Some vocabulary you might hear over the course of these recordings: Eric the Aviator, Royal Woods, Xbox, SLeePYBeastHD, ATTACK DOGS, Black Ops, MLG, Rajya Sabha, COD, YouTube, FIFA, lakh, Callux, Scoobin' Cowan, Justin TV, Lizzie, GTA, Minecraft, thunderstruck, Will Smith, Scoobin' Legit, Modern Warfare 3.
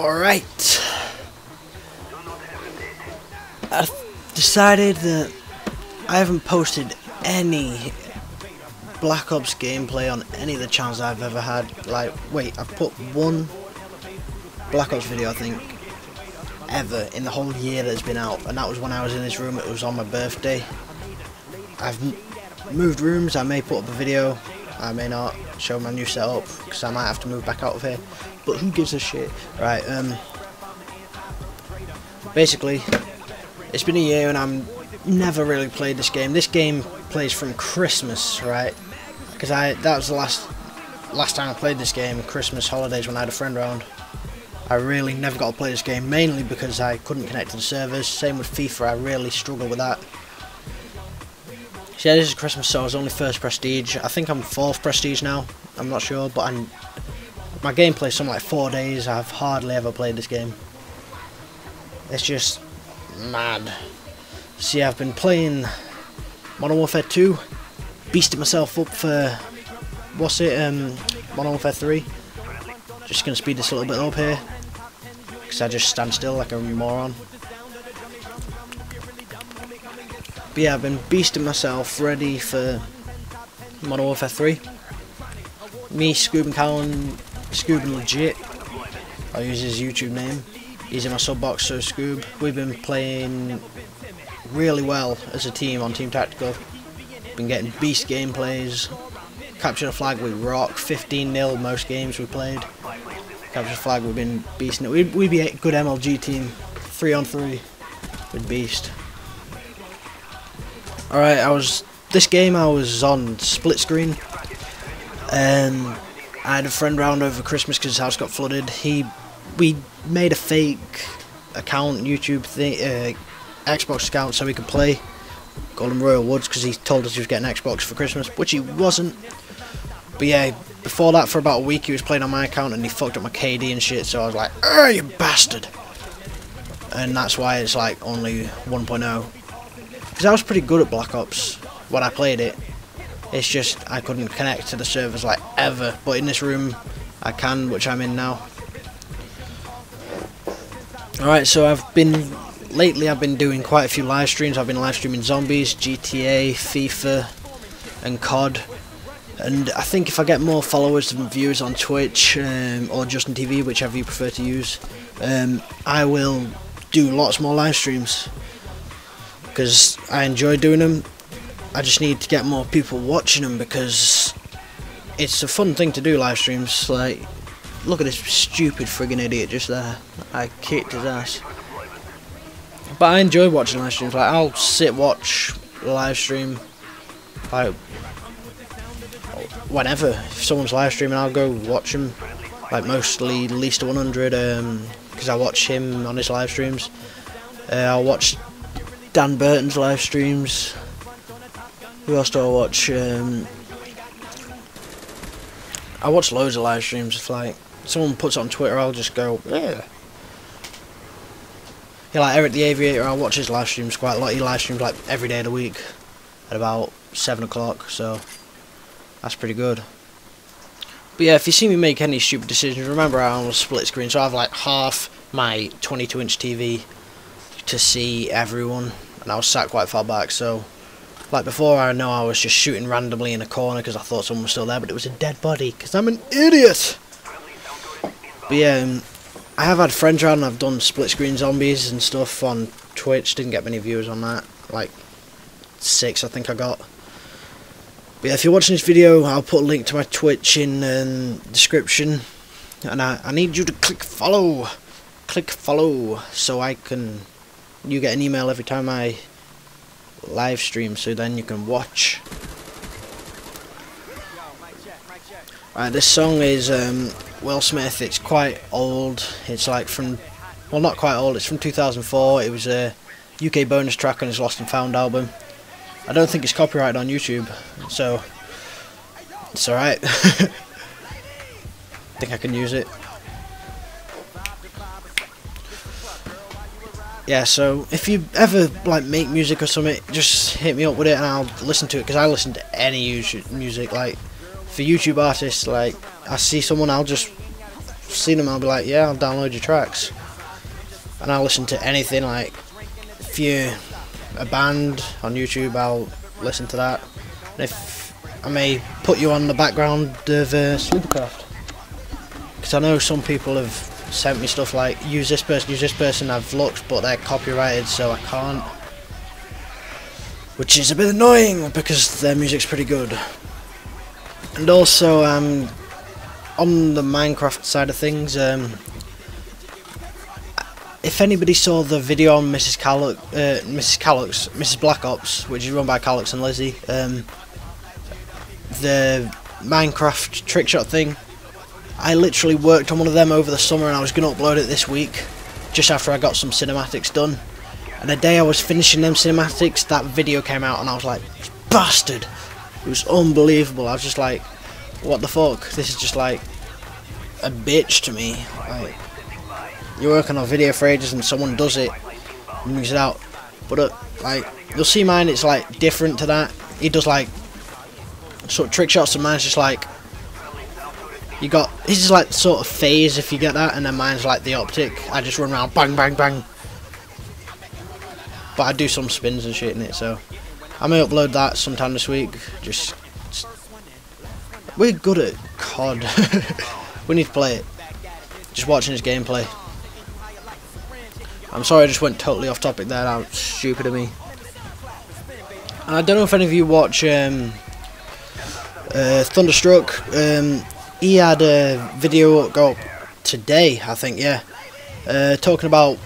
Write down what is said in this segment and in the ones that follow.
Alright. I've decided that I haven't posted any Black Ops gameplay on any of the channels I've ever had. Like, wait, I've put one Black Ops video, I think, ever in the whole year that's been out, and that was when I was in this room. It was on my birthday. I've moved rooms. I may put up a video, I may not. Show my new setup, because I might have to move back out of here, but who gives a shit, right? Basically, it's been a year and I'm never really played this game. This game plays from Christmas, right? Because that was the last time I played this game, Christmas holidays, when I had a friend round. I really never got to play this game, mainly because I couldn't connect to the servers. Same with FIFA, I really struggle with that. So yeah, this is Christmas, so I was only first prestige. I think I'm fourth prestige now, I'm not sure, but my gameplay's something like 4 days. I've hardly ever played this game. It's just mad. See, I've been playing Modern Warfare 2, beasted myself up for, Modern Warfare 3. Just gonna speed this a little bit up here, because I just stand still like a moron. But yeah, I've been beasting myself ready for Modern Warfare 3. Me, Scoobin' Cowan, Scoobin' Legit, I'll use his YouTube name. He's in my sub box, so Scoob. We've been playing really well as a team on Team Tactical. Been getting beast gameplays. Capture the Flag, we rock. 15-0 most games we played. Capture the Flag, we've been beasting it. We'd be a good MLG team. 3-on-3 with beast. Alright, this game I was on split screen. I had a friend round over Christmas because his house got flooded. We made a fake account, YouTube thing, Xbox account, so we could play. Called him Royal Woods because he told us he was getting Xbox for Christmas, which he wasn't. But yeah, before that, for about a week, he was playing on my account and he fucked up my KD and shit. So I was like, "Oh, you bastard!" And that's why it's like only 1.0. Because I was pretty good at Black Ops when I played it. It's just I couldn't connect to the servers like ever. But in this room I can, which I'm in now. Alright, so lately I've been doing quite a few live streams. I've been live streaming Zombies, GTA, FIFA and COD. And I think if I get more followers and viewers on Twitch or Justin TV, whichever you prefer to use, I will do lots more live streams. Because I enjoy doing them. I just need to get more people watching them, because it's a fun thing to do, live streams. Like, look at this stupid friggin' idiot just there. I kicked his ass. But I enjoy watching live streams. Like, I'll sit watch the live stream like whenever. If someone's live streaming, I'll go watch him. Like, mostly Least to 100, because I watch him on his live streams. I'll watch Dan Burton's live streams. Who else do I watch? I watch loads of live streams. If like someone puts it on Twitter, I'll just go, yeah. Yeah, like Eric the Aviator, I watch his live streams quite a lot. He live streams like every day of the week at about 7 o'clock, so that's pretty good. But yeah, if you see me make any stupid decisions, remember I'm on a split screen, so I have like half my 22-inch TV to see everyone, and I was sat quite far back. So like before, I know I was just shooting randomly in a corner because I thought someone was still there, but it was a dead body because I'm an idiot. But yeah, I have had friends around and I've done split screen Zombies and stuff on Twitch. Didn't get many viewers on that, like 6 I think I got. But yeah, if you're watching this video, I'll put a link to my Twitch in the description, and I need you to click follow so I can you get an email every time I live stream, so then you can watch. Right, this song is Will Smith. It's quite old. It's like from, well, not quite old, it's from 2004. It was a UK bonus track on his Lost and Found album. I don't think it's copyrighted on YouTube, so it's alright. I think I can use it. Yeah, so if you ever like make music or something, just hit me up with it and I'll listen to it, because I listen to any music. Like, for YouTube artists, like I see someone, I'll just see them, I'll be like, yeah, I'll download your tracks. And I'll listen to anything, like, if you're a band on YouTube, I'll listen to that. And if I may put you on the background of Sleepercraft. Because I know some people have sent me stuff like, use this person, I've looked, but they're copyrighted, so I can't. Which is a bit annoying, because their music's pretty good. And also, on the Minecraft side of things, if anybody saw the video on Mrs. Black Ops, which is run by Callux and Lizzie, the Minecraft trickshot thing, I literally worked on one of them over the summer, and I was going to upload it this week, just after I got some cinematics done. And the day I was finishing them cinematics, that video came out, and I was like, bastard! It was unbelievable. I was just like, what the fuck? This is just like a bitch to me. Like, you're working on video for ages and someone does it and brings it out. But like, you'll see mine, it's like different to that. He does like sort of trick shots, and mine's just like, you got, he's just like sort of phase, if you get that, and then mine's like the optic. I just run around, bang, bang, bang. But I do some spins and shit in it, so I may upload that sometime this week. Just we're good at COD. We need to play it. Just watching his gameplay. I'm sorry, I just went totally off topic there. That was stupid of me. And I don't know if any of you watch Thunderstruck. He had a video go up today, I think. Yeah, talking about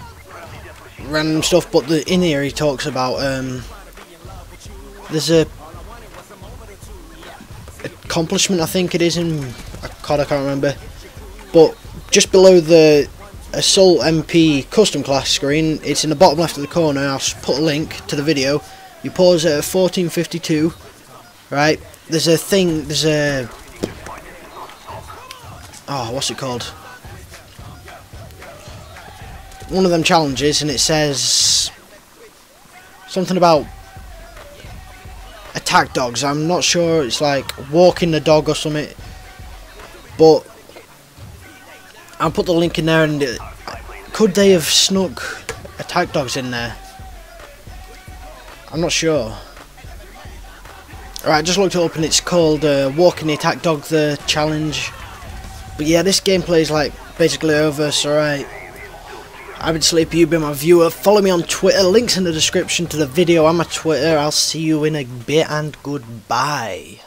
random stuff. But in here, he talks about. There's a accomplishment, I think it is, in COD, I can't remember, but just below the Assault MP custom class screen, it's in the bottom left of the corner. I'll put a link to the video. You pause at 14:52, right? There's a thing, there's a, oh, what's it called? One of them challenges, and it says something about attack dogs. I'm not sure, it's like walking the dog or something, but I'll put the link in there. And could they have snuck attack dogs in there? I'm not sure. Alright, I just looked it up, and it's called walking the attack dog, the challenge. But yeah, this gameplay is like basically over, so alright. I've been Sleepy, you've been my viewer. Follow me on Twitter, links in the description to the video and my Twitter. I'll see you in a bit, and goodbye.